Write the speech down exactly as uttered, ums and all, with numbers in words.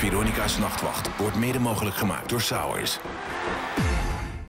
Veronica's Nachtwacht wordt mede mogelijk gemaakt door Sourz.